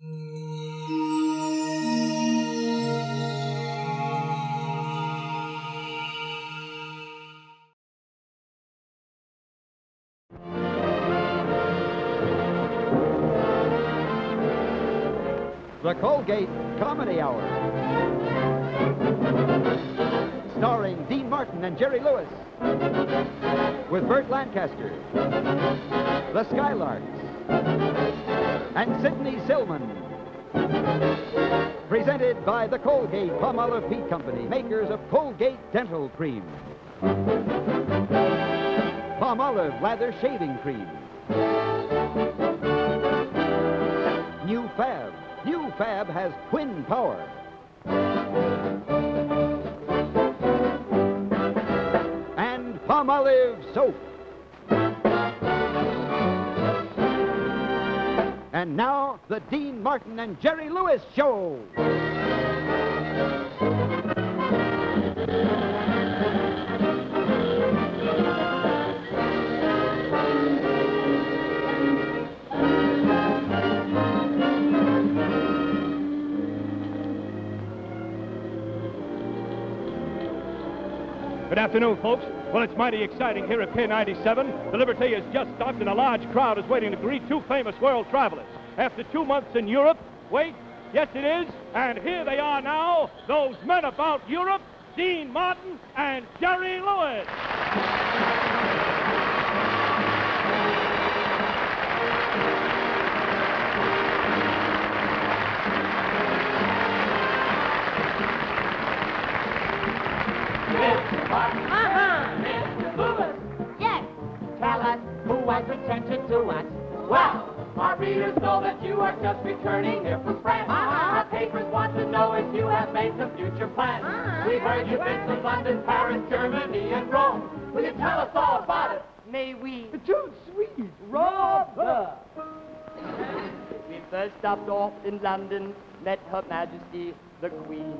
The Colgate Comedy Hour. Starring Dean Martin and Jerry Lewis. With Burt Lancaster, the Skylarks, and Sidney Silman. Presented by the Colgate Palmolive Feed Company, makers of Colgate Dental Cream, Palmolive Lather Shaving Cream, New Fab. New Fab has twin power. And Palmolive Soap. And now, the Dean Martin and Jerry Lewis Show. Good afternoon, folks. Well, it's mighty exciting here at Pier 97. The Liberty has just stopped, and a large crowd is waiting to greet two famous world travelers. After 2 months in Europe, wait, yes it is, and here they are now, those men about Europe, Dean Martin and Jerry Lewis. Mr. Lewis! Yes! Tell us who was attention to us. Well, our readers know that you are just returning here from France. Our papers want to know if you have made some future plans. We've heard you've been to London, Paris, Germany, and Rome. Will you tell us all about it? May we? Too sweet! Robber! We first stopped off in London, met Her Majesty the Queen.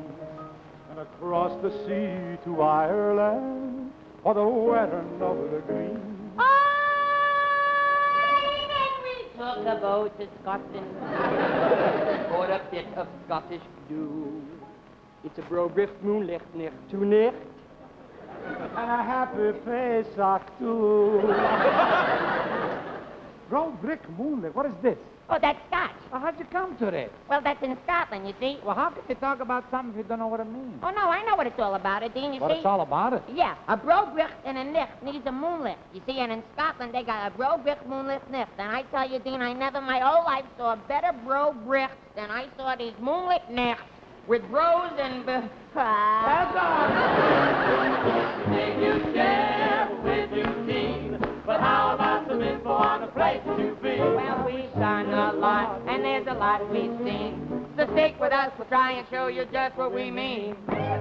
And across the sea to Ireland, for the wedding of the green. And then we took a boat to Scotland for a bit of Scottish dew. It's a brobricht moonlicht nicht to nicht, and a happy face I do. Brobricht moonlicht, what is this? Oh, that's Scotch. Well, how'd you come to this? Well, that's in Scotland, you see. Well, how could you talk about something if you don't know what it means? Oh, no, I know what it's all about, Dean, you see. What it's all about it? Yeah, a brobricht and a nicht needs a moonlicht, you see, and in Scotland they got a brobricht, moonlicht, nicht. And I tell you, Dean, I never my whole life saw better brobricht than I saw these moonlit nichts with bros and... That's all. Did you share with you, Dean? But how about some info on the place to be? Well, we've done a lot, and there's a lot we've seen. So stick with us, we'll try and show you just what we mean. Wait.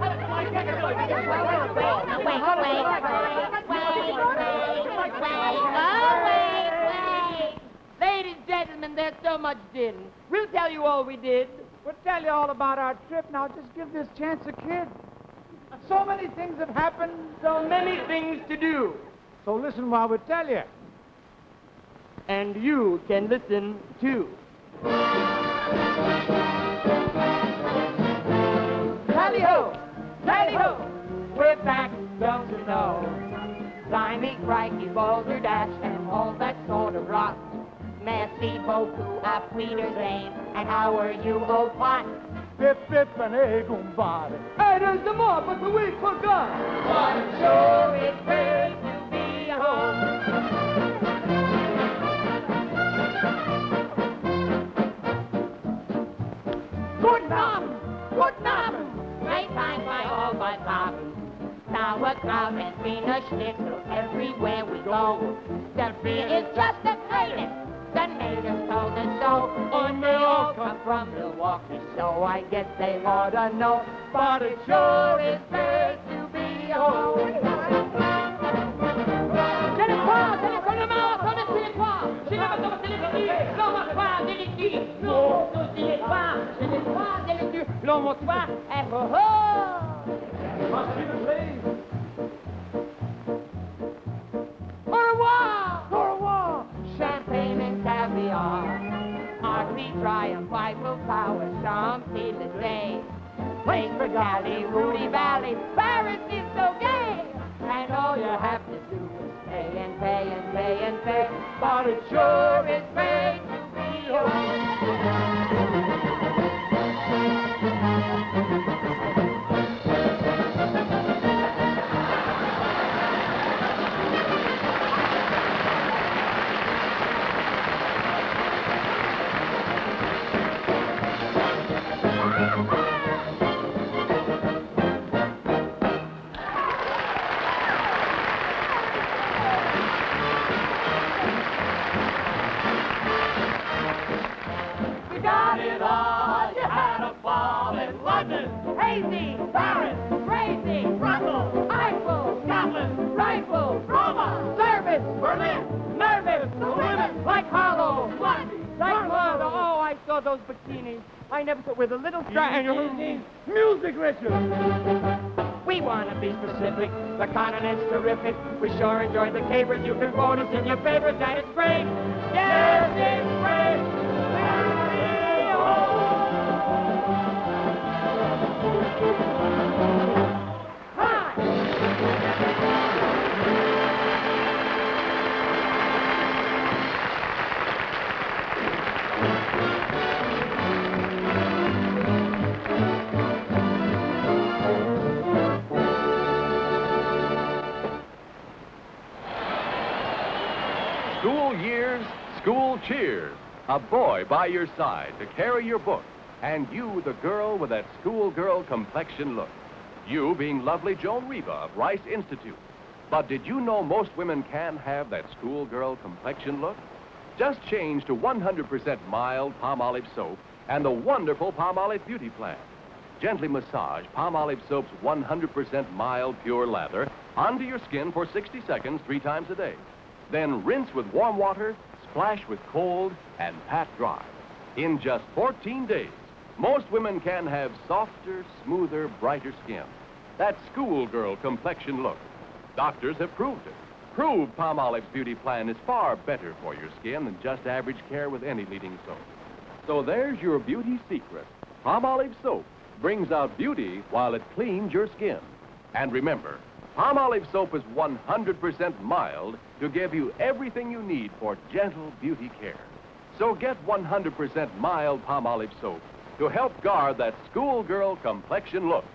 Ladies and gentlemen, there's so much din. We'll tell you all we did. We'll tell you all about our trip. Now just give this chance a kid. So many things have happened, so many things to do. So listen while we tell you. And you can listen, too. Tally-ho! Tally-ho! We're back, don't you know? Slimy, crikey, boulder dash, and all that sort of rock. Merci beaucoup, up Peter's aim, and how are you, old pot? Pip-pip and egg on body. Hey, there's the mob, but the week forgot. One, sure it's fair to be home. Good Namen! Great time by all my Namen. Sauerkraut and Wiener Schnitzel everywhere we go. Selfie is just the greatest. The natives told us so. And they all come from Milwaukee, so I guess they ought to know. But it sure is fair to be home. Au revoir! Champagne and caviar. Our be triumph, life will power, Shamsi Lizay. Wait for Golly, Woody Valley, Paris is so gay. And all you have to do is pay and pay and pay and pay, but it sure is paid to be those bikinis. I never thought with a little music ritual. We want to be specific. The continent's terrific. We sure enjoy the capers. You can vote us in your favorites, and it's great. Yes, it's great. School cheer, a boy by your side to carry your book, and you, the girl with that schoolgirl complexion look. You being lovely Joan Reba of Rice Institute. But did you know most women can have that schoolgirl complexion look? Just change to 100% mild Palmolive soap and the wonderful Palmolive beauty plan. Gently massage Palmolive soap's 100% mild pure lather onto your skin for 60 seconds 3 times a day. Then rinse with warm water, splash with cold, and pat dry. In just 14 days, most women can have softer, smoother, brighter skin. That schoolgirl complexion look. Doctors have proved it. Proved Palmolive's beauty plan is far better for your skin than just average care with any leading soap. So there's your beauty secret. Palmolive soap brings out beauty while it cleans your skin. And remember, Palmolive soap is 100% mild to give you everything you need for gentle beauty care. So get 100% mild Palmolive soap to help guard that schoolgirl complexion look.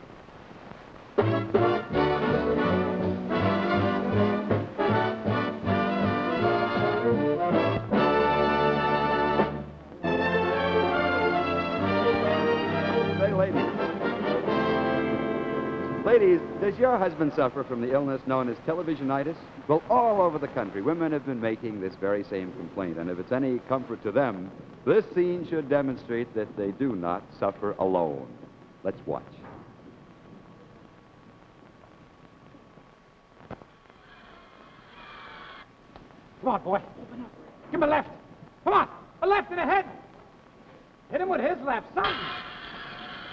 Say, ladies, does your husband suffer from the illness known as televisionitis? Well, all over the country, women have been making this very same complaint, and if it's any comfort to them, this scene should demonstrate that they do not suffer alone. Let's watch. Come on, boy. Open up. Give him a left. Come on. A left and a head. Hit him with his left, son.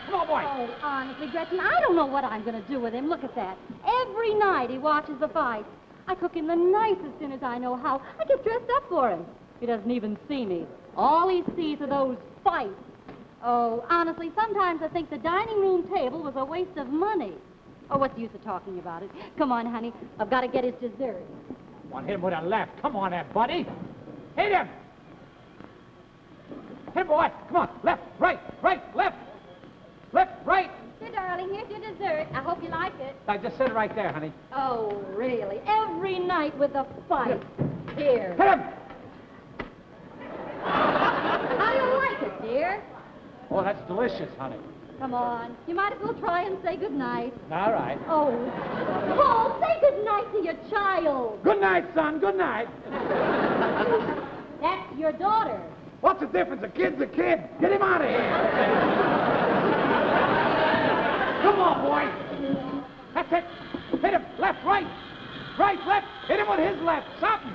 Come on, boy. Oh, honestly, Gretchen, I don't know what I'm going to do with him. Look at that. Every night he watches the fight. I cook him the nicest dinners I know how. I get dressed up for him. He doesn't even see me. All he sees are those fights. Oh, honestly, sometimes I think the dining room table was a waste of money. Oh, what's the use of talking about it? Come on, honey. I've got to get his dessert. Well, hit him with a left. Come on, there, buddy. Hit him. Hit him, boy. Come on. Left, right, left. Left, right. Here, darling, here's your dessert. I hope you like it. I just said it right there, honey. Oh, really? Every night with a fight. Here. Hit him! How do you like it, dear? Oh, that's delicious, honey. Come on. You might as well try and say goodnight. All right. Oh, Paul, say goodnight to your child. Good night, son. Good night. That's your daughter. What's the difference? A kid's a kid. Get him out of here. Come on, boy. That's it. Hit him. Left, right. Right, left. Hit him with his left. Something.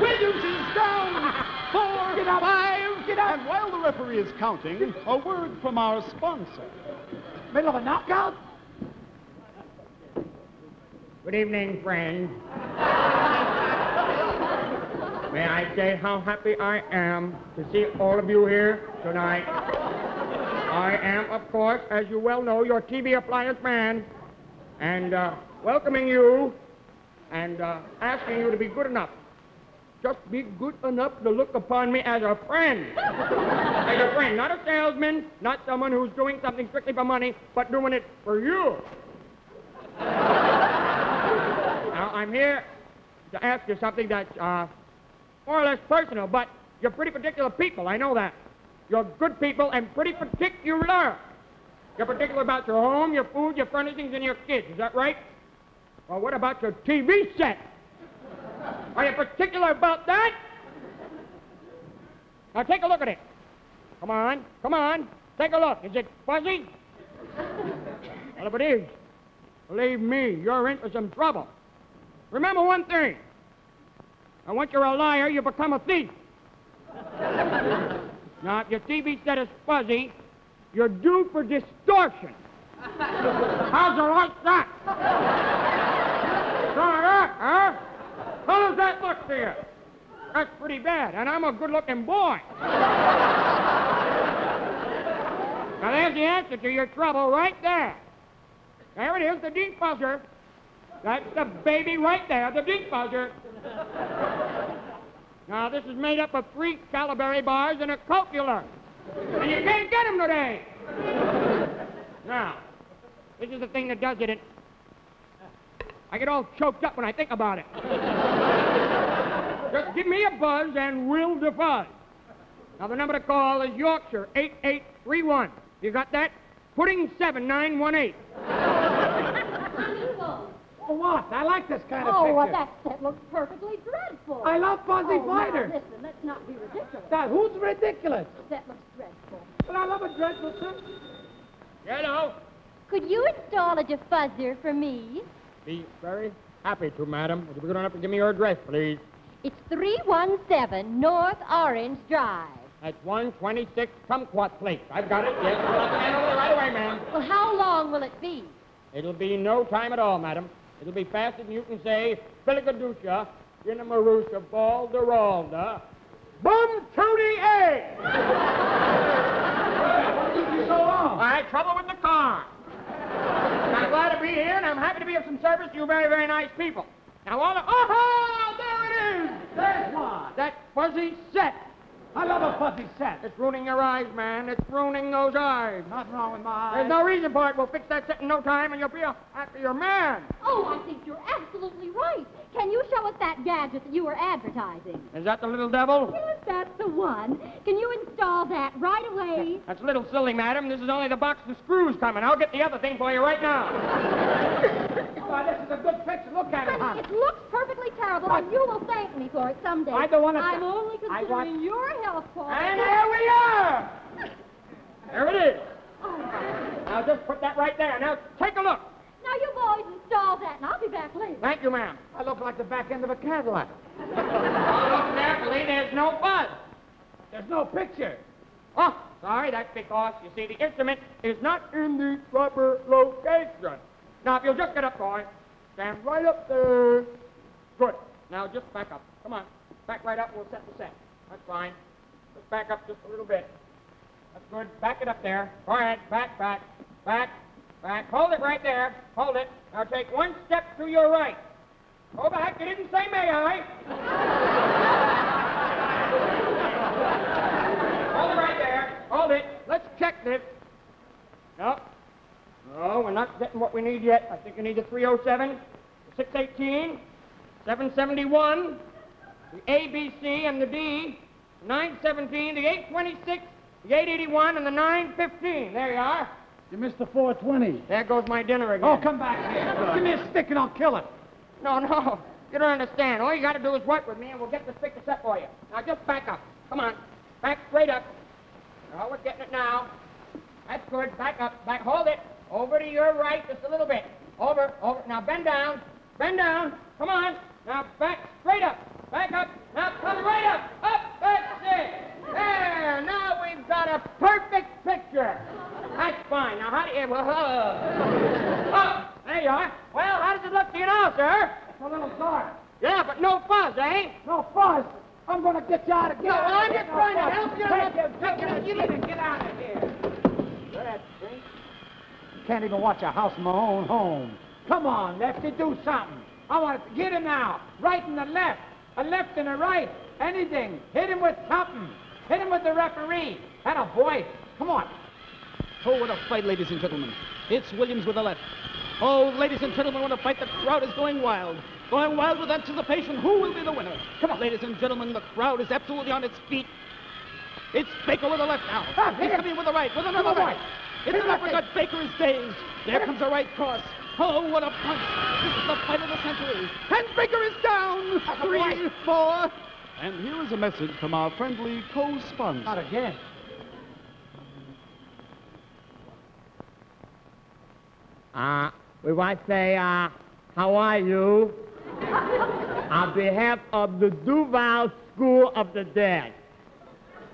Williams is down. 4, get up. 5, get up. And while the referee is counting, a word from our sponsor. Middle of a knockout? Good evening, friend. May I say how happy I am to see all of you here tonight? I am, of course, as you well know, your TV appliance man, and welcoming you and asking you to be good enough. Just be good enough to look upon me as a friend. As a friend, not a salesman, not someone who's doing something strictly for money, but doing it for you. Now, I'm here to ask you something that's more or less personal, but you're pretty particular people, I know that. You're good people and pretty particular. You're particular about your home, your food, your furnishings, and your kids. Is that right? Well, what about your TV set? Are you particular about that? Now, take a look at it. Come on, come on. Take a look. Is it fuzzy? Well, if it is, believe me, you're in for some trouble. Remember one thing. And once you're a liar, you become a thief. Now, if your TV set is fuzzy, you're due for distortion. How's it like that? Turn it up, huh? How does that look to you? That's pretty bad, and I'm a good-looking boy. Now, there's the answer to your trouble right there. There it is, the defuzzer. That's the baby right there, the defuzzer. Now, this is made up of 3 Calibari bars and a cocula, and you can't get them today. Now, this is the thing that does it. I get all choked up when I think about it. Just give me a buzz and we'll defuzz. Now, the number to call is Yorkshire 8831. You got that? Pudding 7918. Unbelievable. Oh, what? I like this kind of picture. Oh, well, that set looks perfectly dreadful. I love fuzzy fighters. Now, listen, let's not be ridiculous. Now, who's ridiculous? That looks dreadful. But I love a dreadful thing. Hello. Could you install a defuzzer for me? Be very happy to, madam. Would you be good enough to give me your address, please? It's 317 North Orange Drive. That's 126 Kumquat Place. I've got it, yes. I'll handle it right away, ma'am. Well, how long will it be? It'll be no time at all, madam. It'll be faster than you can say, Filigadusha, Ginamarusha, Balderalda, Bum Tootie A! What took you so long? I had trouble with the car. I'm glad to be here, and I'm happy to be of some service to you very, very nice people. Now, all the... Oh, there it is! There's one! That fuzzy set. I love a fuzzy set. It's ruining your eyes, man. It's ruining those eyes. Nothing wrong with my eyes. There's no reason for it. We'll fix that set in no time, and you'll be after your man. Oh, I think you're absolutely right. Can you show us that gadget that you were advertising? Is that the little devil? Yes, that's the one. Can you install that right away? That's a little silly, madam. This is only the box of screws coming. I'll get the other thing for you right now. Oh, this is a good picture. Look at it, honey. It looks perfectly terrible, and you will thank me for it someday. I don't want to... I'm only considering your health, Paul. And there we are! There it is. Oh. Now, just put that right there. Now, take a look. Now, you boys install that, and I'll be back later. Thank you, ma'am. I look like the back end of a Cadillac. Oh, look carefully. There's no buzz. There's no picture. Oh, sorry. That's because, you see, the instrument is not in the proper location. Now, if you'll just get up, boy. Stand right up there. Good. Now, just back up. Come on. Back right up. We'll set the set. That's fine. Just back up just a little bit. That's good. Back it up there. Go ahead. Back, back, back. Back. Hold it right there. Hold it. Now take one step to your right. Go back. You didn't say may I. Hold it right there. Hold it. Let's check this. No. No, we're not getting what we need yet. I think you need the 307, the 618, 771, the ABC and the D, the 917, the 826, the 881, and the 915. There you are. You missed the 420. There goes my dinner again. Oh, come back here. Give me a stick and I'll kill it. No, no. You don't understand. All you got to do is work with me and we'll get this picture set for you. Now, just back up. Come on. Back straight up. Oh, we're getting it now. That's good. Back up. Back. Hold it. Over to your right just a little bit. Over. Over. Now, bend down. Bend down. Come on. Now, back straight up. Back up. Now, come right up. Up. That's it. There. Now we've got a perfect picture. That's fine. Now, how do you... Oh, there you are. Well, how does it look to you now, sir? It's a little dark. Yeah, but no fuzz, eh? No fuzz? I'm going to get you out of here. No, I'm just trying to help you. Get out of here. That thing. Can't even watch a house in my own home. Come on, Lefty, do something. I want to get him now. Right and the left. A left and a right. Anything. Hit him with something. Hit him with the referee. And a voice. Come on. Oh, what a fight, ladies and gentlemen. It's Williams with a left. Oh, ladies and gentlemen, what a fight. The crowd is going wild. Going wild with anticipation. Who will be the winner? Come on, ladies and gentlemen, the crowd is absolutely on its feet. It's Baker with a left now. Ah, he's coming with a right, with another right. It's an uppercut. Baker is dazed. There comes a right cross. Oh, what a punch. This is the fight of the century. And Baker is down. 3-4. And here is a message from our friendly co-sponsor. Not again. We want to say, how are you? On behalf of the Duval School of the Dance,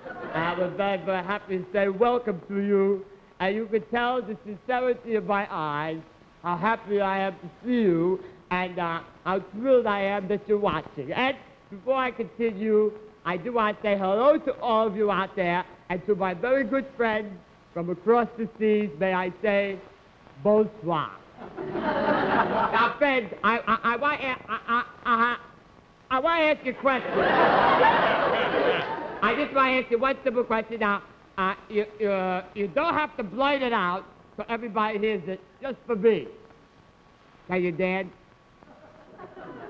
we're very, very happy to say welcome to you. And you can tell the sincerity of my eyes, how happy I am to see you, and how thrilled I am that you're watching. And before I continue, I do want to say hello to all of you out there, and to my very good friends from across the seas, may I say, bonsoir. Now, friends, I want to ask you a question. I just want to ask you one simple question now. You don't have to blurt it out so everybody hears it, just for me. Can you dance?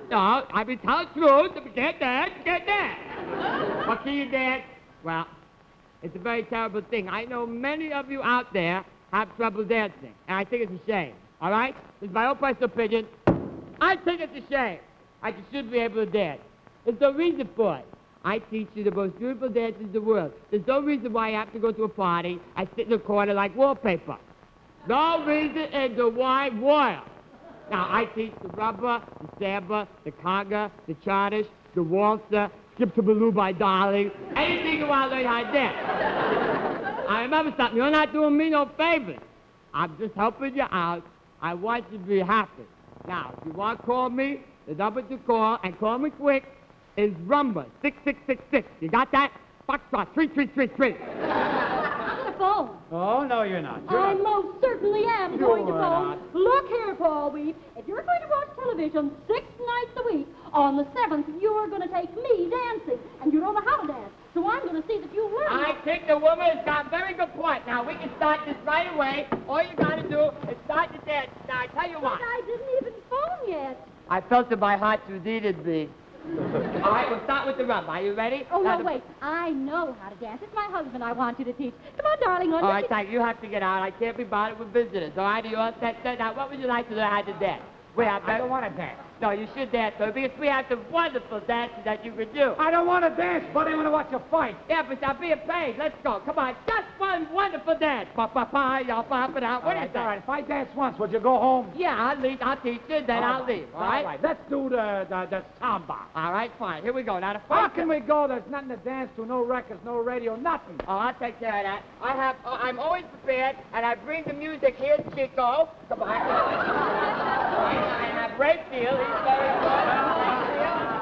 No, I mean, tell the truth. If you can't dance, you can't dance. Well, can you dance? Well, it's a very terrible thing. I know many of you out there have trouble dancing, and I think it's a shame, all right? It's my own personal opinion. I think it's a shame. I should be able to dance. There's no reason for it. I teach you the most beautiful dances in the world. There's no reason why I have to go to a party and sit in the corner like wallpaper. No reason in the wide world. Now, I teach the rumba, the samba, the conga, the chadish, the waltzer, skip to Baloo by Darling, anything you want to learn how to dance. I remember something. You're not doing me no favors. I'm just helping you out. I want you to be happy. Now, if you want to call me, the number to call, and call me quick, is rumba 6666. You got that? Foxtrot 3333. I'm on the phone. Oh, no, you're not. I most certainly am going to phone. Look here, Paul Weave. If you're going to watch television 6 nights a week, on the 7th, you're going to take me dancing, and you don't know how to dance, so I'm going to see that you learn. I think the woman has got a very good point. Now, we can start this right away. All you got to do is start to dance. Now, I tell you what. But I didn't even phone yet. I felt in my heart you needed me. All right, we'll start with the rumba. Are you ready? Oh, no, wait. I know how to dance. It's my husband I want you to teach. Come on, darling. All right, thank you. You have to get out. I can't be bothered with visitors. All right, are you all set? Now, what would you like to learn how to dance? Wait, I don't want to dance. No, you should dance, though, because we have some wonderful dances that you could do. I don't want to dance, but I want to watch a fight. Yeah, but I'll be a pain. Let's go. Come on. Just one wonderful dance. Pa-pa-pa, y'all pop it out. What is that? All right, if I dance once, would you go home? Yeah, I'll leave. I'll teach you, then I'll leave. All right? All right, let's do the samba. All right, fine. Here we go. Now, the fight. How can we go? There's nothing to dance to. No records, no radio, nothing. Oh, I'll take care of that. I'm always prepared, and I bring the music here, Chico. Come on. And I break deal. He's very good. And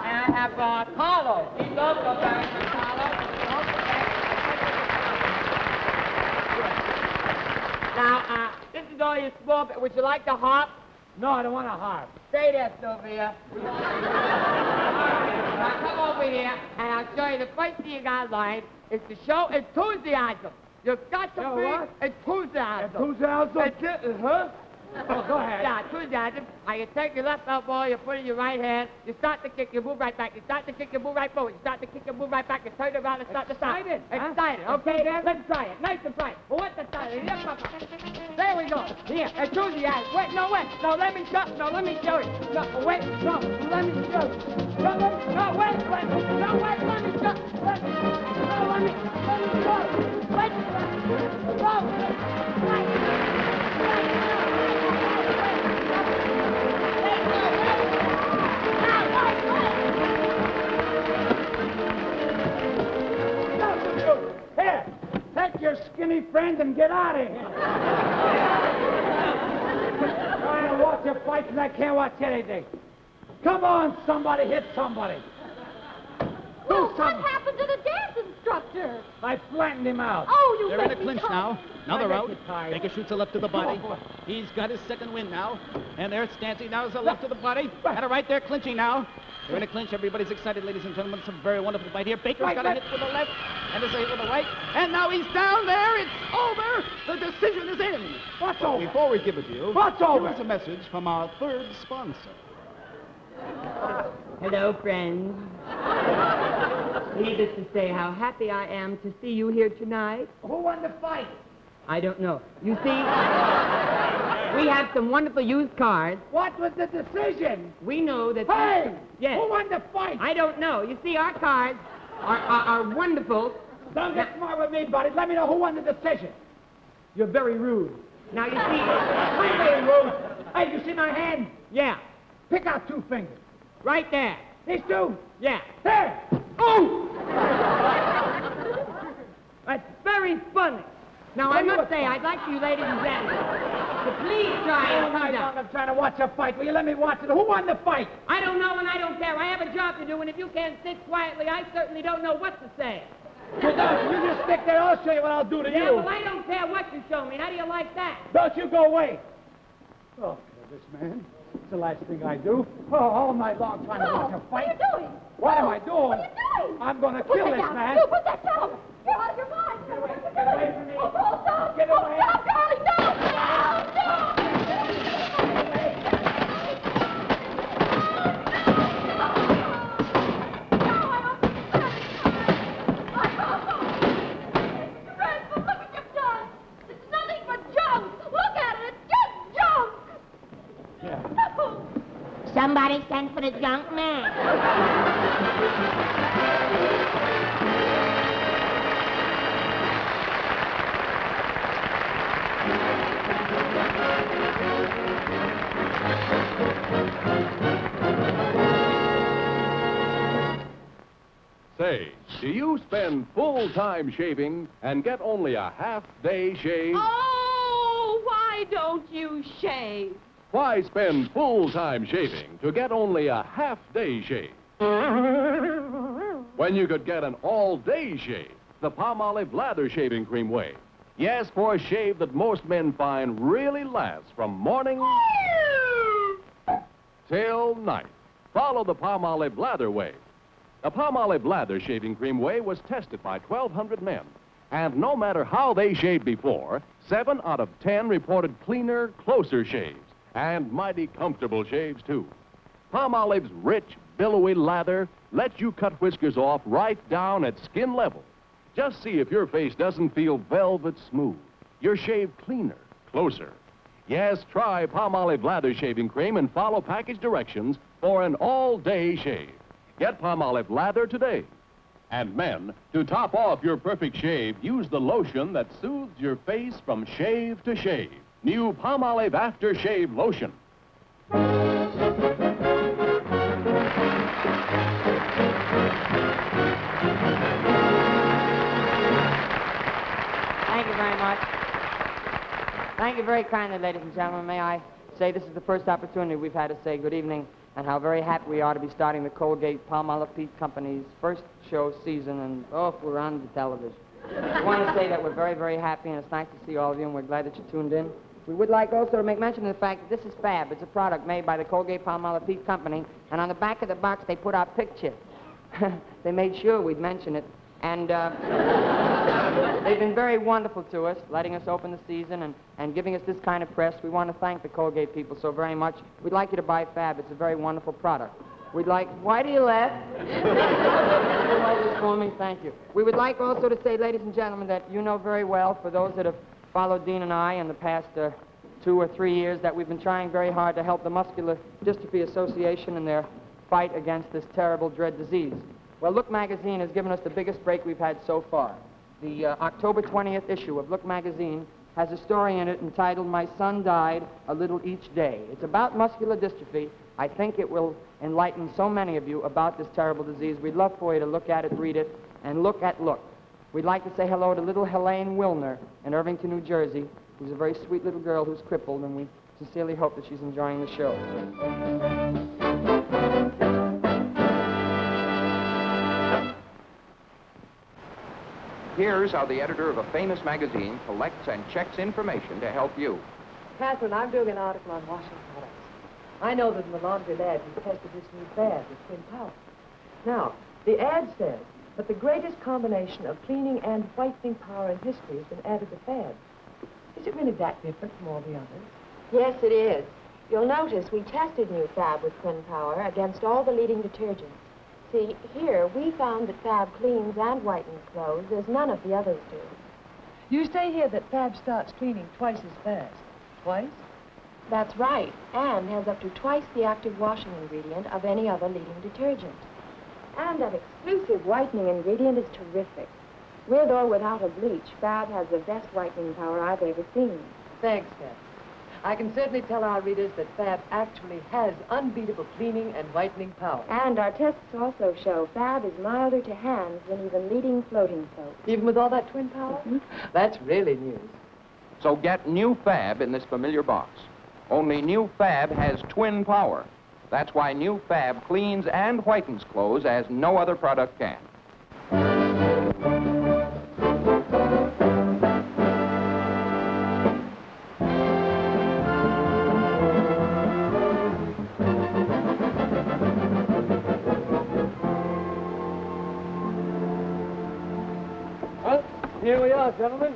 I have Carlo. He's also very good. Carlo. Now, this is all your small bit. Would you like the harp? No, I don't want a harp. Stay there, Sylvia. Now, come over here, and I'll show you the first thing you got to learn is to show enthusiasm. You've got to be enthusiastic. Enthusiasm? Huh? Oh, go ahead. Yeah, enthusiasm. You take your left elbow, you put it in your right hand, you start to kick, you move right back, you start to kick, you move right forward, you start to kick, you move right back, you turn around and start to stop. Huh? Excited. Okay, then? Let's try it. Nice and bright. Well, what's the style? There we go. Here, enthusiasm. Wait, no, wait. No, let me show it. No, let me show it. No, wait, no, let me show it. No, let me, no, wait, wait. No, wait, let me show it. No, let me show it. Wait, no, wait. Here, take your skinny friend and get out of here. I'm trying to watch your fight and I can't watch anything. Come on, somebody, hit somebody. Well, What happened to the dance instructor? I flattened him out. Oh, you They're in a clinch now. Now they're out. Baker shoots a left to the body. He's got his second win now. And there's Stancy. Now is a left to the body. And a right there clinching now. They're in a clinch. Everybody's excited, ladies and gentlemen. It's a very wonderful fight here. Baker's got a hit with the left and a hit with the right. And now he's down there. It's over. The decision is in. What's over? Before we give it to you, here's a message from our third sponsor. Hello, friends. Needless to say how happy I am to see you here tonight. Who won the fight? I don't know. You see, we have some wonderful used cars. What was the decision? We know that... Hey! Yes. Who won the fight? I don't know. You see, our cars are wonderful. Don't get smart with me, buddy. Let me know who won the decision. You're very rude. Now, you see... I'm very rude. Hey, you see my hand? Yeah. Pick out two fingers. Right there. These two? Yeah. There! Oh! That's very funny. Now, I must say, I'd like you, ladies and gentlemen, to please try and come down. I'm trying to watch a fight. Will you let me watch it? Who won the fight? I don't know, and I don't care. I have a job to do, and if you can't sit quietly, I certainly don't know what to say. You just stick there. I'll show you what I'll do to you. Yeah, well, I don't care what you show me. How do you like that? Don't you go away. Oh, this man. It's the last thing I do. Oh, all night long trying to watch a fight. What are you doing? What am I doing? What are you doing? I'm going to kill this man. You put that down. You're out of your mind. Get away, from me. Oh, Paul, don't. Get away. Oh, darling, no. No, no. Somebody sent for the junk man. Say, do you spend full time shaving and get only a half day shave? Oh, why don't you shave? Why spend full-time shaving to get only a half-day shave? When you could get an all-day shave the Palmolive Lather Shaving Cream way. Yes, for a shave that most men find really lasts from morning till night. Follow the Palmolive Lather way. The Palmolive Lather Shaving Cream way was tested by 1,200 men. And no matter how they shaved before, 7 out of 10 reported cleaner, closer shaves. And mighty comfortable shaves, too. Palmolive's rich, billowy lather lets you cut whiskers off right down at skin level. Just see if your face doesn't feel velvet smooth. Your shave cleaner, closer. Yes, try Palmolive Lather Shaving Cream and follow package directions for an all-day shave. Get Palmolive Lather today. And men, to top off your perfect shave, use the lotion that soothes your face from shave to shave. New Palmolive Aftershave Lotion. Thank you very much. Thank you very kindly, ladies and gentlemen. May I say this is the first opportunity we've had to say good evening and how very happy we are to be starting the Colgate Palmolive Company's first show season. And, oh, if we're on the television. I want to say that we're very, very happy, and it's nice to see all of you, and we're glad that you tuned in. We would like also to make mention of the fact that this is Fab. It's a product made by the Colgate Palmolive Company, and on the back of the box, they put our picture. They made sure we'd mention it, and they've been very wonderful to us, letting us open the season and giving us this kind of press. We want to thank the Colgate people so very much. We'd like you to buy Fab. It's a very wonderful product. We'd like... Why do you laugh? You're always for me. Thank you. We would like also to say, ladies and gentlemen, that you know very well, for those that have followed Dean and I in the past 2 or 3 years, that we've been trying very hard to help the Muscular Dystrophy Association in their fight against this terrible, dread disease. Well, Look Magazine has given us the biggest break we've had so far. The October 20th issue of Look Magazine has a story in it entitled, My Son Died a Little Each Day. It's about muscular dystrophy. I think it will enlighten so many of you about this terrible disease. We'd love for you to look at it, read it, and look at Look. We'd like to say hello to little Helene Wilner in Irvington, New Jersey, who's a very sweet little girl who's crippled, and we sincerely hope that she's enjoying the show. Here's how the editor of a famous magazine collects and checks information to help you. Catherine, I'm doing an article on washing products. I know that in the laundry lab you tested this new Fab with Twin Power. Now, the ad says that the greatest combination of cleaning and whitening power in history has been added to Fab. Is it really that different from all the others? Yes, it is. You'll notice we tested new Fab with Twin Power against all the leading detergents. See, here we found that Fab cleans and whitens clothes as none of the others do. You say here that Fab starts cleaning twice as fast. Twice? That's right, and has up to twice the active washing ingredient of any other leading detergent. And that exclusive whitening ingredient is terrific. With or without a bleach, Fab has the best whitening power I've ever seen. Thanks, Beth. I can certainly tell our readers that Fab actually has unbeatable cleaning and whitening power. And our tests also show Fab is milder to hands than even leading floating soap. Even with all that Twin Power? Mm-hmm. That's really news. So get new Fab in this familiar box. Only new Fab has Twin Power. That's why new Fab cleans and whitens clothes as no other product can. Well, here we are, gentlemen.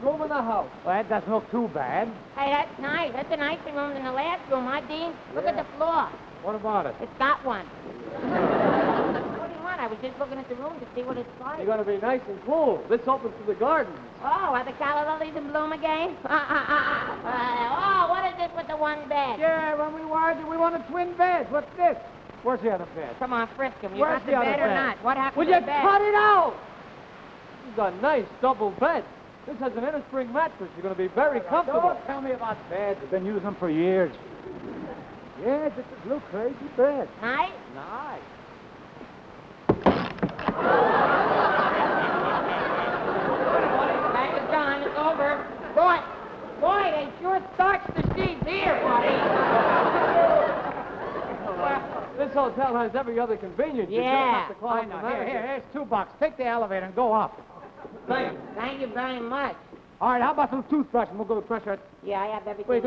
Room in the house. Well, that doesn't look too bad. Hey, that's nice. That's a nicer room than the last room, huh, Dean? Yeah. Look at the floor. What about it? It's got one. What do you want? I was just looking at the room to see what it's like. You're going to be nice and cool. This opens to the garden. Oh, are the calla lilies in bloom again? Oh, what is this with the one bed? Yeah, when we wired it, we wanted twin beds. What's this? Where's the other bed? Come on, Friscom. You got the bed or not? What happened to the bed? Will you cut it out? This is a nice double bed. This has an inner spring mattress. You're going to be very comfortable. Don't tell me about beds. I've been using them for years. Yeah, just a blue crazy bed. Nice? Nice. Bag is gone. It's over. Boy, they sure starched the sheets here, buddy. This hotel has every other convenience. Yeah. Here's $2. Take the elevator and go up. Thank you very much. All right, how about some toothbrush and we'll go to pressure it? Yeah, I have everything.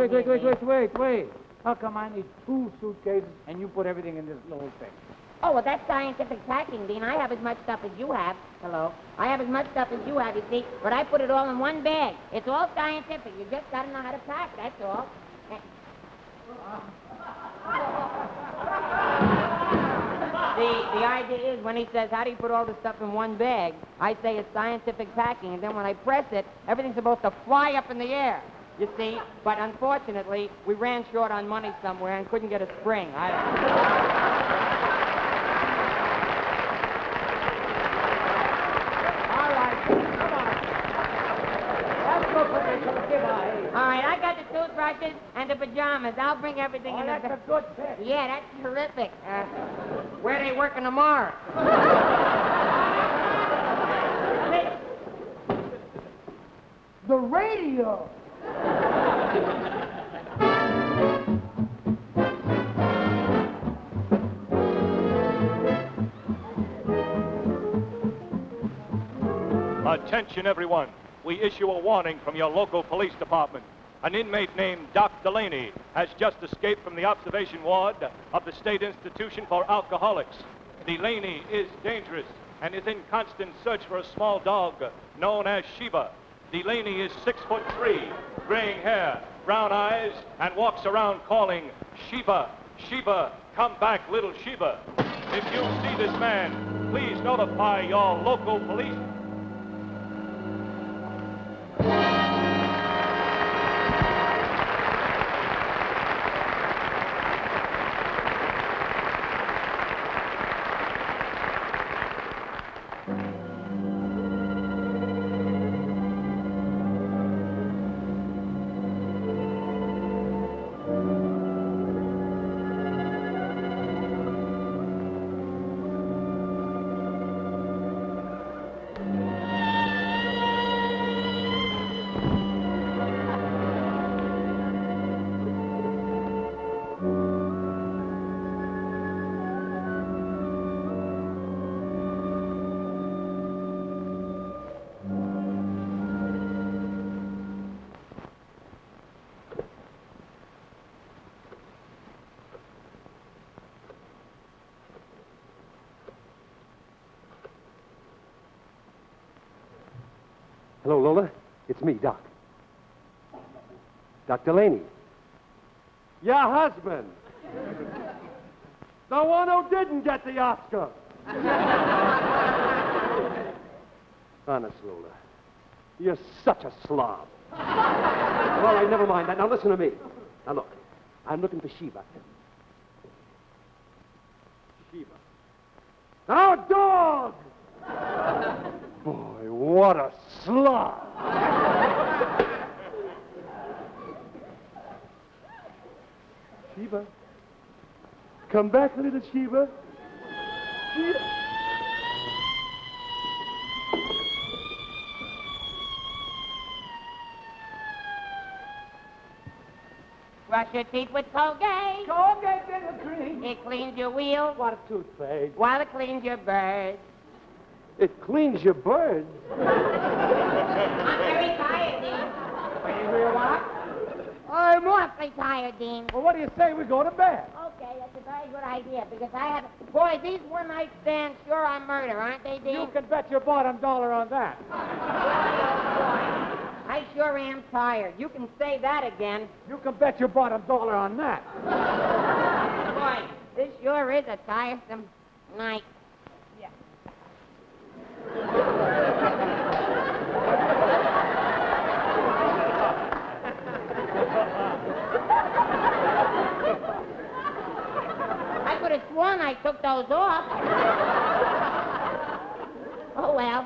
Wait. How come I need 2 suitcases and you put everything in this little thing? Oh, well, that's scientific packing, Dean. I have as much stuff as you have. Hello? I have as much stuff as you have, you see, but I put it all in one bag. It's all scientific. You just got to know how to pack, that's all. The idea is when he says, how do you put all this stuff in one bag? I say it's scientific packing, and then when I press it, everything's supposed to fly up in the air, you see? But unfortunately, we ran short on money somewhere and couldn't get a spring. All right, I got the toothbrushes and the pajamas. I'll bring everything in. Oh, that's a good pick. Yeah, that's terrific. Where are they working tomorrow? The radio. Attention, everyone. We issue a warning from your local police department. An inmate named Doc Delaney has just escaped from the observation ward of the State Institution for Alcoholics. Delaney is dangerous and is in constant search for a small dog known as Sheba. Delaney is 6'3", graying hair, brown eyes, and walks around calling, "Sheba, Sheba, come back, little Sheba." If you see this man, please notify your local police. Hello, Lola. It's me, Doc. Doc Delaney. Your husband. The one who didn't get the Oscar. Honest, Lola. You're such a slob. All right, never mind that. Now listen to me. Now look, I'm looking for Sheba. Sheba. Our dog! Boy, what a slob. Sheba. Come back, little Sheba. Sheba. Brush your teeth with Colgate. Colgate Dental Cream. It cleans your wheels. What a toothpaste. Water cleans your birds. It cleans your birds? I'm very tired, Dean. Are you real what? I'm awfully tired, Dean. Well, what do you say we go to bed? Okay, that's a very good idea, because I have... Boy, these one-night stands sure are murder, aren't they, Dean? You can bet your bottom dollar on that. I sure am tired. You can say that again. You can bet your bottom dollar on that. Boy, this sure is a tiresome night. Yeah. I could have sworn I took those off. Oh, well.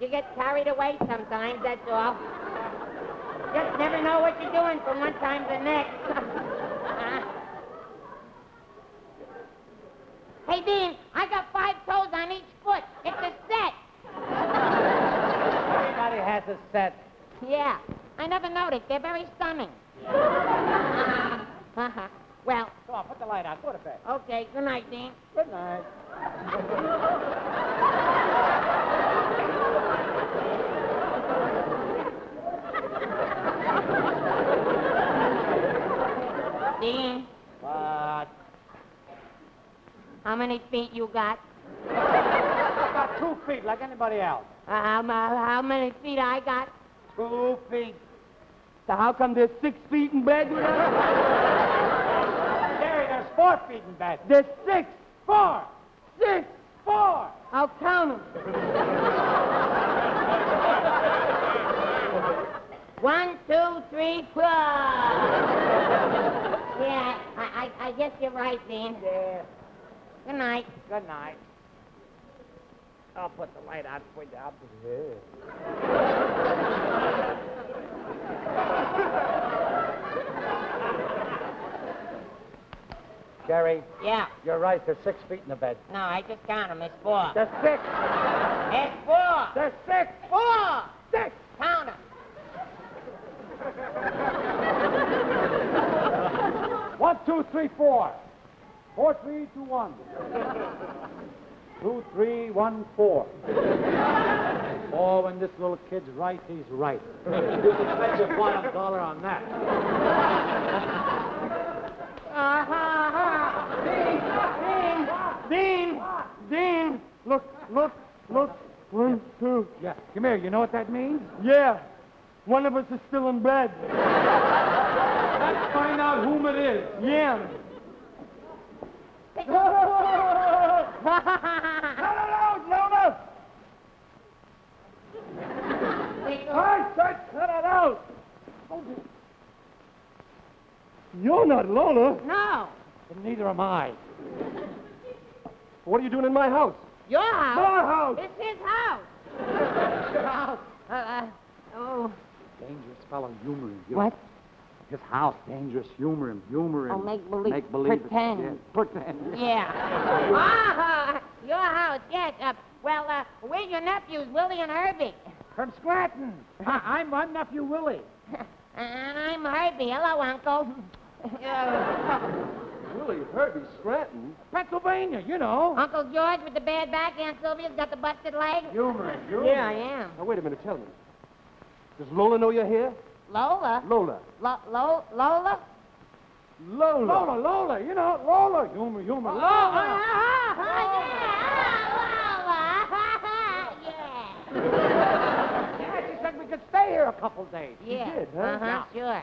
You get carried away sometimes, that's all. Just never know what you're doing from one time to the next. Hey, Dean, I got 5 toes on each foot. It's a set. Everybody has a set. Yeah. I never noticed. They're very stunning. Well. Come on, put the light on. Go to bed. Okay. Good night, Dean. Good night. Dean? What? How many feet you got? I got 2 feet, like anybody else. How many feet I got? 2 feet. So how come there's 6 feet in bed? Jerry, there's 4 feet in bed. There's 6, 4. 6, 4. I'll count them. 1, 2, 3, 4. Yeah, I guess you're right, Dean. Yeah. Good night. Good night. I'll put the light out for you. I'll be here. Jerry? Yeah? You're right. There's 6 feet in the bed. No, I just count them. It's 4. There's 6. It's 4. There's 6. 4. 6. Count them. 1, 2, 3, 4. 4, 3, 2, 1. 2, 3, 1, 4. Oh, when this little kid's right, he's right. You can bet your bottom dollar on that. Dean. Look. 1, 2. Yeah. Come here. You know what that means? Yeah. One of us is still in bed. Let's find out whom it is. Yeah. Cut it out, Lola! I said cut it out! You're not Lola. No. And neither am I. What are you doing in my house? Your house? My house! It's his house. Your house. Oh. Dangerous fellow, humoring you. What? His house, dangerous, humor him. Oh, make-believe. Make-believe. Pretend. Yeah. Pretend. Yeah. Ah, your house, yes. Well, we're your nephews, Willie and Herbie. From Scranton. I'm nephew Willie. And I'm Herbie. Hello, Uncle. Willie, Herbie, Scranton? Pennsylvania, you know. Uncle George with the bad back, Aunt Sylvia's got the busted leg. Humor. Yeah, I am. Now, wait a minute, tell me. Does Lola know you're here? Lola? Lola? Lola, you know, Lola. Humor. Lola! Lola! Yeah! Yeah, she said a couple days. Yeah. You did, huh? Uh-huh, yeah.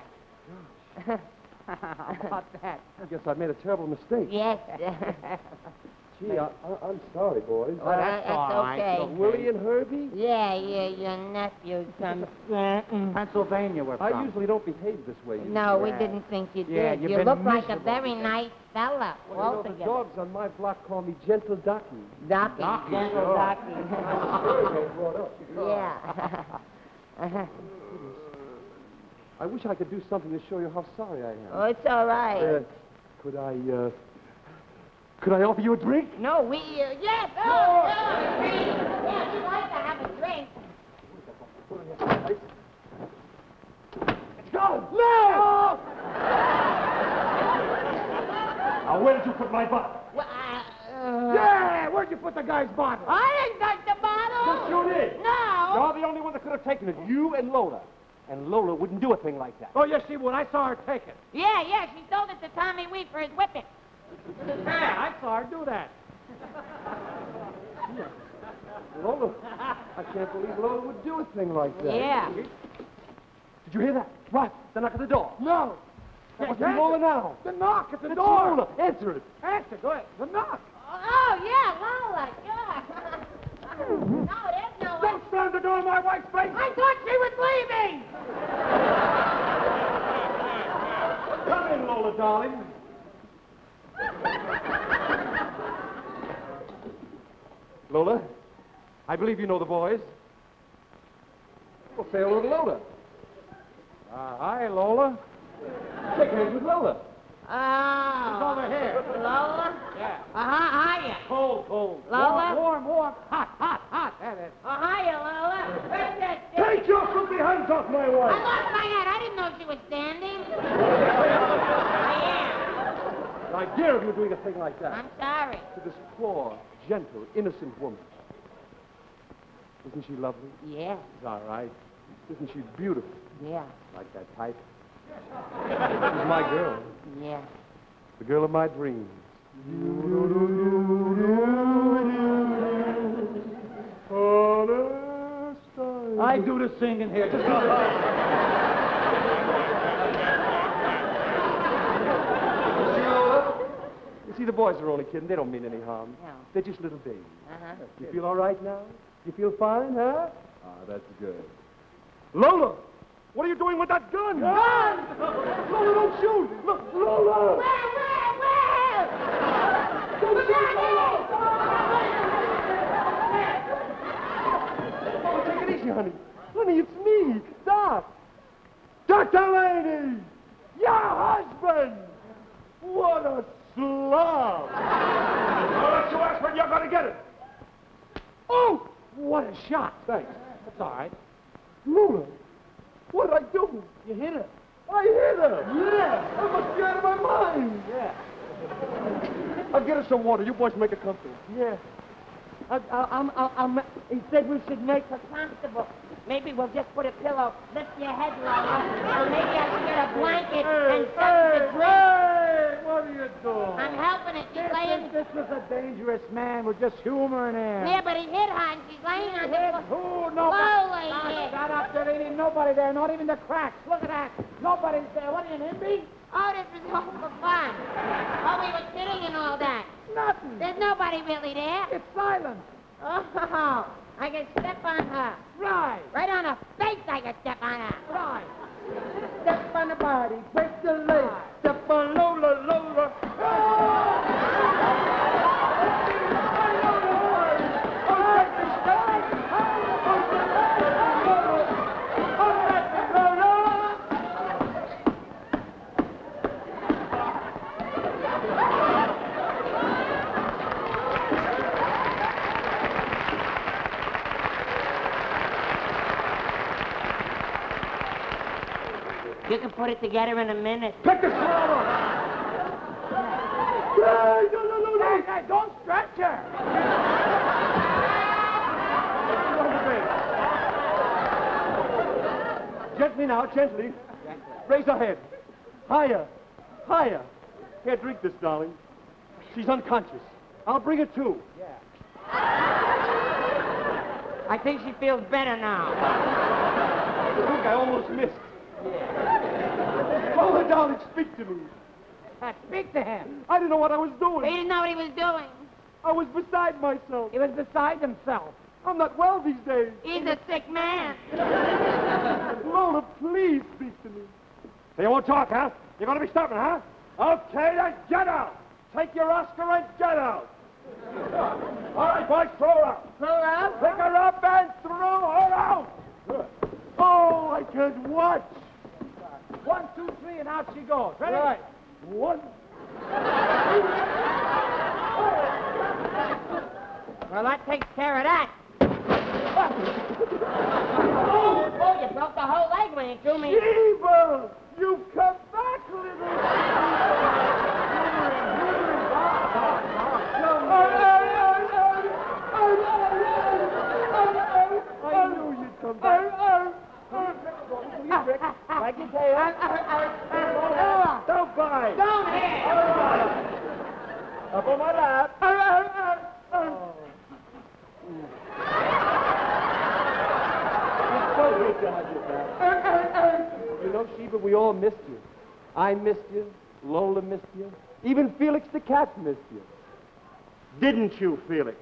Sure. How about that? I guess I made a terrible mistake. Yes. Gee, I'm sorry, boys. Oh, that's all right. Okay. So, Willie and Herbie? Yeah, your nephews from Pennsylvania were from. I usually don't behave this way. No, we didn't think you did. Yeah, you look like a very nice fella. Well, you know, the dogs on my block call me Gentle Ducky. Ducky. Gentle Ducky. Yeah. I wish I could do something to show you how sorry I am. Oh, it's all right. Could I offer you a drink? No, we... yes! Oh, no, a drink! Yeah, we'd like to have a drink. Let's go! No! Now, where did you put my bottle? Well, yeah! Where'd you put the guy's bottle? I didn't take the bottle! Yes, you did! No! You're the only one that could have taken it. You and Lola. And Lola wouldn't do a thing like that. Oh, yes, she would. I saw her take it. Yeah, she sold it to Tommy Wheat for his whipping. Yeah, I saw her do that. Lola, I can't believe Lola would do a thing like that. Yeah. Did you hear that? What? The knock at the door. No. That must be Lola now. The knock at the door. Lola, answer it. Answer, go ahead. The knock. Oh, yeah, Lola, sure. No, there's no one. Don't slam the door in my wife's face. I thought she was leaving. Come in, Lola, darling. Lola, I believe you know the boys. Well, say hello to Lola. Hi, Lola. Shake hands with Lola. She's over here. Lola? Yeah. Hiya. Cold. Lola? Warm. Hot. That is. Hiya, Lola. Take your filthy hands off my wife. I lost my hat. I didn't know she was standing. I am. I dare you doing a thing like that. I'm sorry. To this poor, gentle, innocent woman. Isn't she lovely? Yeah. It's all right. Isn't she beautiful? Yeah. Like that type. She's my girl. Yeah. The girl of my dreams. I do the singing here. See, the boys are only kidding. They don't mean any harm. No. They're just little babies. Uh-huh. You feel all right now? You feel fine, huh? Ah, that's good. Lola! What are you doing with that gun? Gun! Lola, don't shoot! Look, Lola! Where? Don't shoot, Lola! Oh, take it easy, honey. Honey, it's me, Doc. Dr. Lady! Your husband! What a love. Well, you ask when you're going to get it. Oh, what a shot. Thanks. That's all right. Lola, what did I do? You hit her. I hit her. Yeah. I must be out of my mind. Yeah. I'll get her some water. You boys make her comfortable. Yeah. He said we should make her comfortable. Maybe we'll just put a pillow. Lift your head, Lola. Or maybe I can get a blanket and something to drink. What are you doing? I'm helping it. She's laying... This was a dangerous man. We're just humoring him. Yeah, but he hit her and she's laying on the floor. Who? Nobody. Slowly. Shut up, there ain't nobody there. Not even the cracks. Look at that. Nobody's there. What are you, an hippie? Oh, this is all for fun. Oh, we were kidding and all that. Nothing. There's nobody really there. It's silent. Oh, I can step on her. Right. Right on her face I can step on her. Right. Step on the body, break the leg, step on Lola. Oh! You can put it together in a minute. Pick the slot up! No. Hey, don't stretch her! Gently now, gently. Raise her head. Higher. Here, drink this, darling. She's unconscious. I'll bring her to. Yeah. I think she feels better now. Look, I almost missed. Call her down and speak to me. Speak to him. I didn't know what I was doing. He didn't know what he was doing. I was beside myself. He was beside himself. I'm not well these days. He's a sick man. Lola, please speak to me. So you won't talk, huh? You're going to be stopping, huh? Okay, then get out. Take your Oscar and get out. All right, boys, throw her out. Throw her out? Pick her up and throw her out. Oh, I could watch. 1, 2, 3, and out she goes. Ready? All right. 1. Well, that takes care of that. Oh, you broke the whole leg when you threw me. Jeebles, you've come back, little... I knew you'd come back. I can tell you. Don't buy. Don't hit. Up on my lap. You know, Sheba, we all missed you. I missed you. Lola missed you. Even Felix the cat missed you. Didn't you, Felix?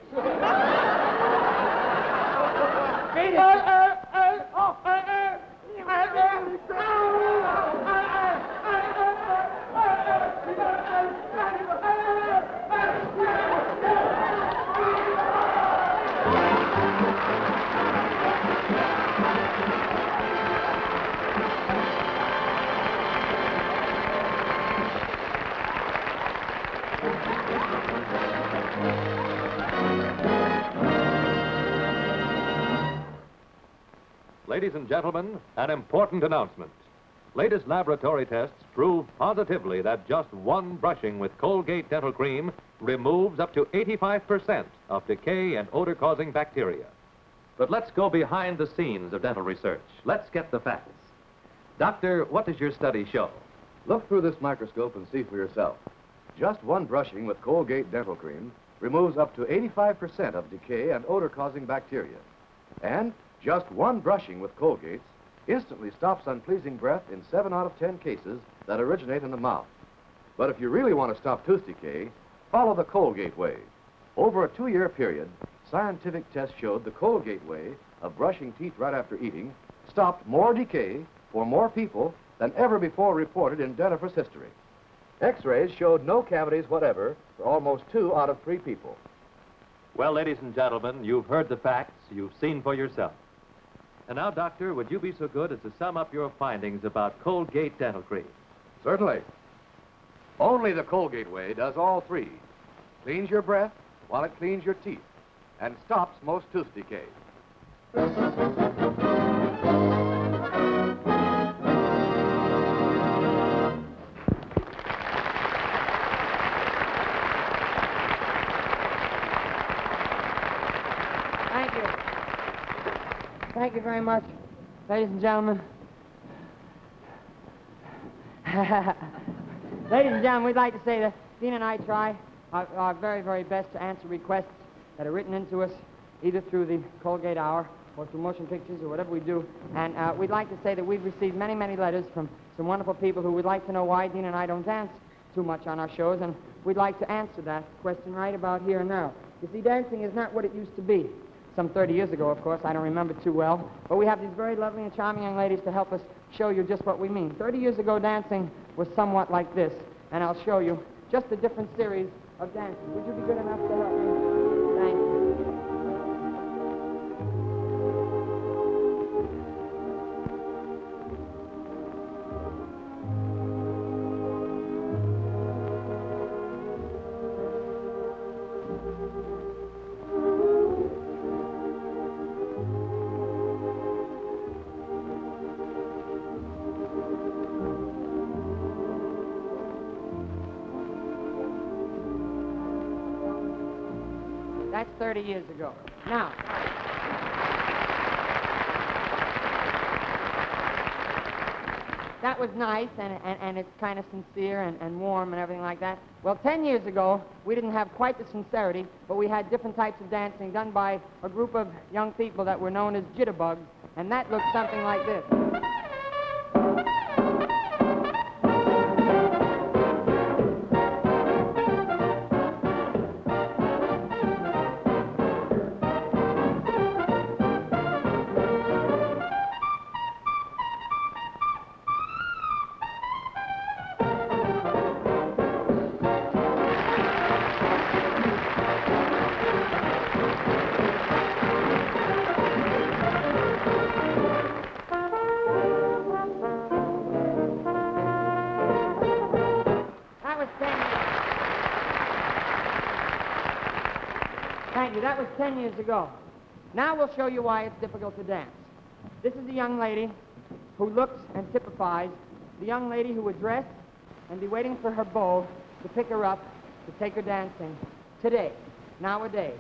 Ladies and gentlemen, an important announcement. Latest laboratory tests prove positively that just one brushing with Colgate Dental Cream removes up to 85% of decay and odor-causing bacteria. But let's go behind the scenes of dental research. Let's get the facts. Doctor, what does your study show? Look through this microscope and see for yourself. Just one brushing with Colgate Dental Cream removes up to 85% of decay and odor-causing bacteria. And just one brushing with Colgate's instantly stops unpleasing breath in 7 out of 10 cases that originate in the mouth. But if you really want to stop tooth decay, follow the Colgate way. Over a 2-year period, scientific tests showed the Colgate way of brushing teeth right after eating stopped more decay for more people than ever before reported in dentifrice history. X-rays showed no cavities whatever for almost 2 out of 3 people. Well, ladies and gentlemen, you've heard the facts, you've seen for yourself. And now, Doctor, would you be so good as to sum up your findings about Colgate Dental Cream? Certainly. Only the Colgate way does all 3. Cleans your breath while it cleans your teeth and stops most tooth decay. Thank you. Thank you very much, ladies and gentlemen. Ladies and gentlemen, we'd like to say that Dean and I try our very, very best to answer requests that are written into us, either through the Colgate Hour or through motion pictures or whatever we do. And we'd like to say that we've received many, many letters from some wonderful people who would like to know why Dean and I don't dance too much on our shows, and we'd like to answer that question right about here and now. You see, dancing is not what it used to be. Some 30 years ago, of course, I don't remember too well. But we have these very lovely and charming young ladies to help us show you just what we mean. 30 years ago, dancing was somewhat like this. And I'll show you just a different series of dances. Would you be good enough to help me? Thank you. That's 30 years ago. Now, that was nice, and it's kind of sincere and warm and everything like that. Well, 10 years ago, we didn't have quite the sincerity, but we had different types of dancing done by a group of young people that were known as jitterbugs, And that looks something like this. That was 10 years ago. Now we'll show you why it's difficult to dance. This is a young lady who looks and typifies the young lady who would dress and be waiting for her beau to pick her up, to take her dancing today, nowadays.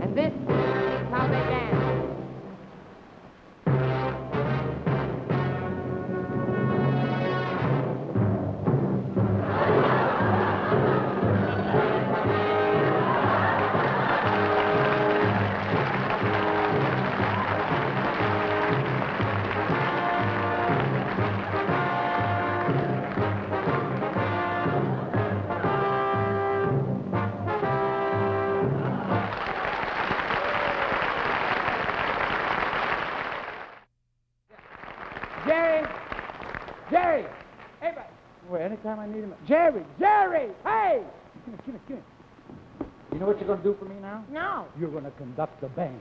And this is how they dance. Jerry! Jerry! Hey! Come here. You know what you're going to do for me now? No. You're going to conduct the band.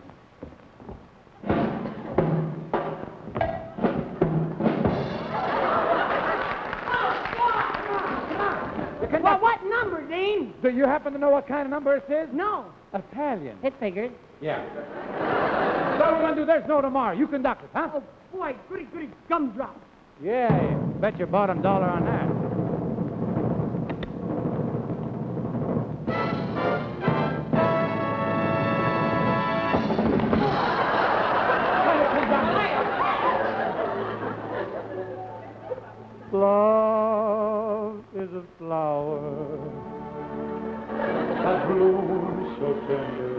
Well, what number, Dean? Do you happen to know what kind of number this is? No. Italian. It figured. Yeah. So we're going to do There's No Tomorrow. You conduct it, huh? Oh, boy. Goody, goody gumdrop. Yeah. Bet your bottom dollar on that. Love is a flower, a bloom so tender.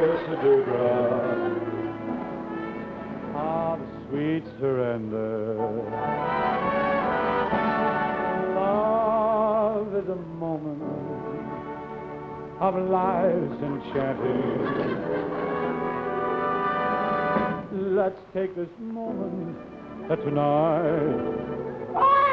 Yesterday ground, ah, the sweet surrender. Love is a moment of lives enchanting. Let's take this moment tonight. Ah!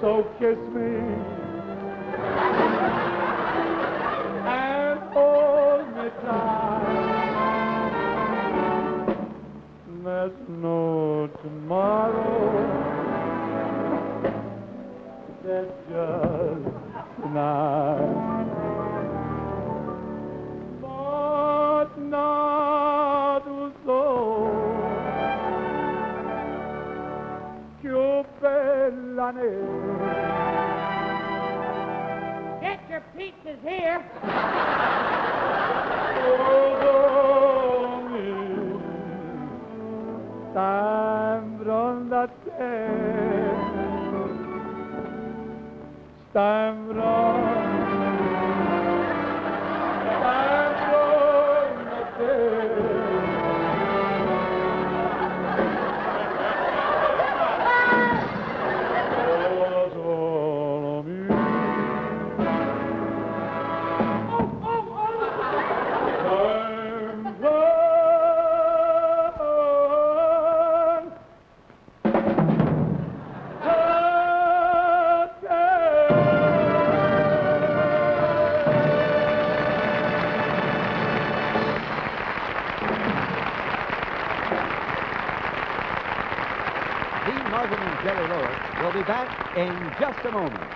So kiss me and hold me tight. There's no tomorrow, there's just tonight. But not so Cupid. Get your pizzas here. Stand on the stand. Stand on the stand. Jerry Lewis will be back in just a moment.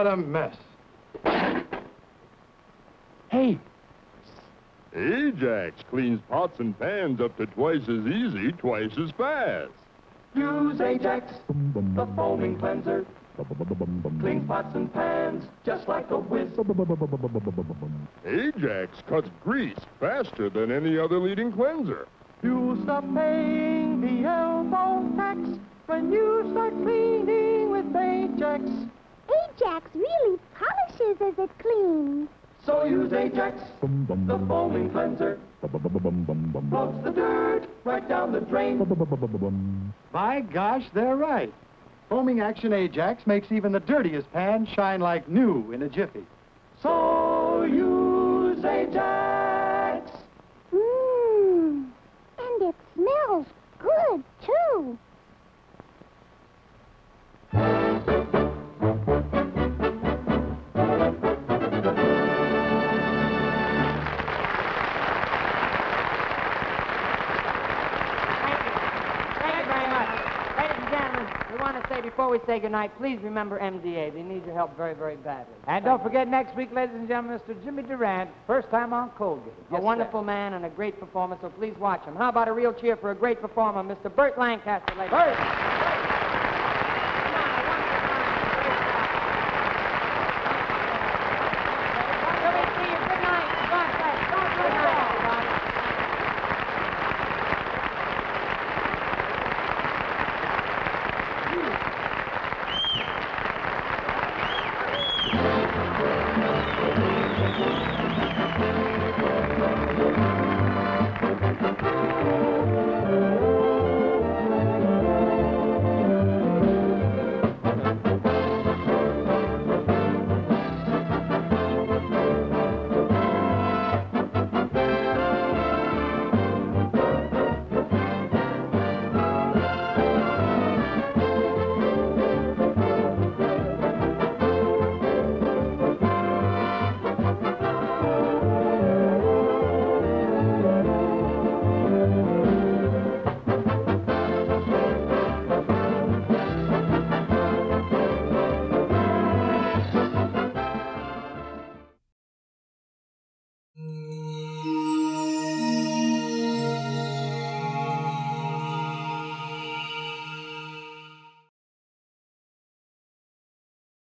What a mess. Hey. Ajax cleans pots and pans up to twice as easy, twice as fast. Use Ajax, the foaming cleanser. Cleans pots and pans just like a whiz. Ajax cuts grease faster than any other leading cleanser. You stop paying the elbow tax when you start cleaning with Ajax. Ajax really polishes as it cleans. So use Ajax, the foaming cleanser. Floats the dirt right down the drain. My gosh, they're right. Foaming action Ajax makes even the dirtiest pan shine like new in a jiffy. So use Ajax. Mmm. And it smells good, too. Before we say goodnight, please remember MDA. They need your help very, very badly. And don't forget next week, ladies and gentlemen, Mr. Jimmy Durante, first time on Colgate. Yes, a wonderful man and a great performer, so please watch him. How about a real cheer for a great performer, Mr. Burt Lancaster, ladies and gentlemen?